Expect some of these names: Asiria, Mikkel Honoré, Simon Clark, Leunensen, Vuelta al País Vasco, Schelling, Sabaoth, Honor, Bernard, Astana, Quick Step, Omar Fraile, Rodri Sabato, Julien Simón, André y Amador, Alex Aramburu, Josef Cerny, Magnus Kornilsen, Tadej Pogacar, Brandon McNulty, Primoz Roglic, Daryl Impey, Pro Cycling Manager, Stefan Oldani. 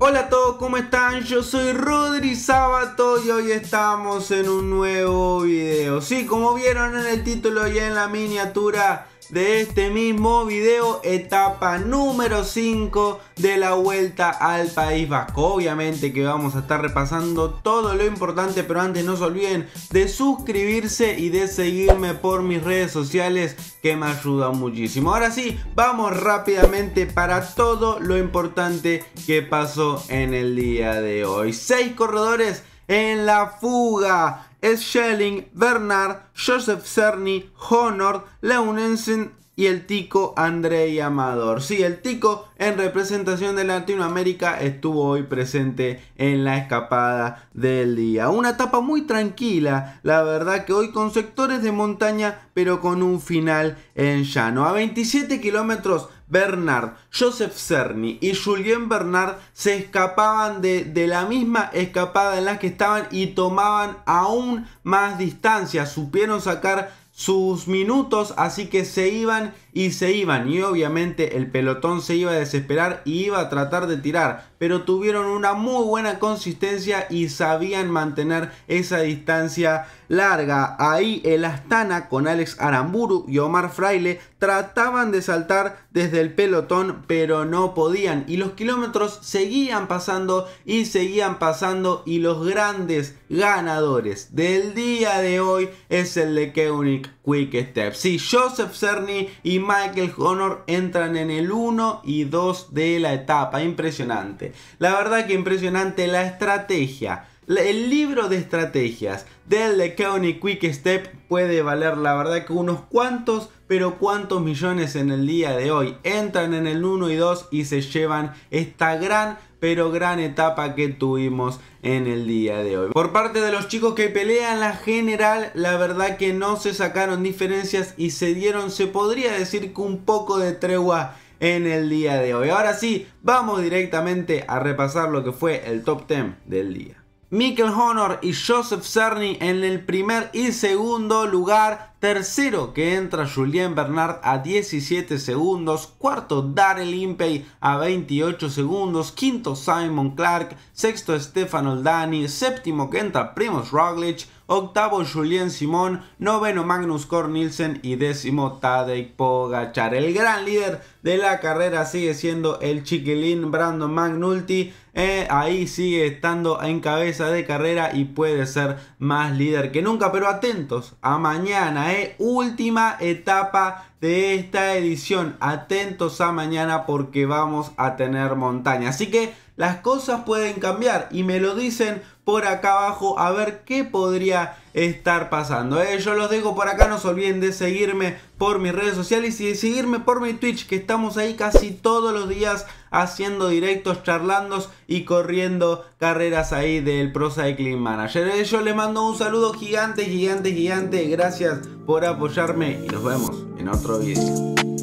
Hola a todos, ¿cómo están? Yo soy Rodri Sabato y hoy estamos en un nuevo video. Sí, como vieron en el título y en la miniatura de este mismo video, etapa número 5 de la Vuelta al País Vasco. Obviamente que vamos a estar repasando todo lo importante, pero antes no se olviden de suscribirse y de seguirme por mis redes sociales, que me ayuda muchísimo. Ahora sí, vamos rápidamente para todo lo importante que pasó en el día de hoy. 6 corredores en la fuga: Schelling, Bernard, Josef Cerny, Honor, Leunensen y el tico André y Amador. Sí, el tico en representación de Latinoamérica estuvo hoy presente en la escapada del día. Una etapa muy tranquila, la verdad, que hoy con sectores de montaña pero con un final en llano. A 27 kilómetros Bernard, Josef Cerny y Julien Bernard se escapaban de la misma escapada en la que estaban y tomaban aún más distancia. Supieron sacar sus minutos, así que se iban y obviamente el pelotón se iba a desesperar y iba a tratar de tirar, pero tuvieron una muy buena consistencia y sabían mantener esa distancia larga. Ahí el Astana con Alex Aramburu y Omar Fraile trataban de saltar desde el pelotón, pero no podían, y los kilómetros seguían pasando y seguían pasando, y los grandes ganadores del día de hoy es el de Quick Step. Sí, Josef Cerny y Mikkel Honoré entran en el 1 y 2 de la etapa. Impresionante, la verdad que impresionante la estrategia. El libro de estrategias del Leunensen Quick Step puede valer, la verdad, que unos cuantos, pero cuántos millones en el día de hoy. Entran en el 1 y 2 y se llevan esta gran, pero gran etapa que tuvimos en el día de hoy. Por parte de los chicos que pelean la general, la verdad que no se sacaron diferencias y se dieron, se podría decir, que un poco de tregua en el día de hoy. Ahora sí, vamos directamente a repasar lo que fue el top 10 del día. Mikkel Honoré y Josef Cerny en el primer y segundo lugar. Tercero que entra Julien Bernard a 17 segundos. Cuarto Daryl Impey a 28 segundos. Quinto Simon Clark. Sexto Stefan Oldani. Séptimo que entra Primoz Roglic. Octavo Julien Simón. Noveno Magnus Kornilsen y décimo Tadej Pogacar. El gran líder de la carrera sigue siendo el chiquilín Brandon McNulty. Ahí sigue estando en cabeza de carrera y puede ser más líder que nunca, pero atentos a mañana. Última etapa de esta edición, atentos a mañana porque vamos a tener montaña, así que las cosas pueden cambiar y me lo dicen por acá abajo a ver qué podría estar pasando. Yo los dejo por acá, no se olviden de seguirme por mis redes sociales y de seguirme por mi Twitch, que estamos ahí casi todos los días haciendo directos, charlando y corriendo carreras ahí del Pro Cycling Manager. Yo les mando un saludo gigante, gigante, gigante, gracias por apoyarme y nos vemos en otro video.